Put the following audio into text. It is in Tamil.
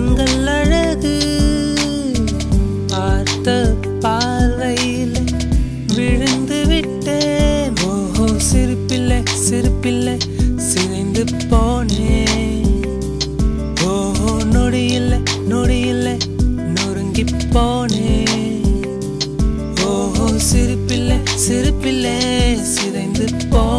கண்கள் அழகு பார்த்த பார்வையில் விழுந்து விட்டேன். ஓஹோ சிரிப்பில்லை சிரிப்பில்லை சிதைந்து போனேன். ஓஹோ நொடியில்லை நொடியில்லை நொறுங்கி போனேன். ஓஹோ சிரிப்பில்லை சிரிப்பில்லை சிதைந்து போ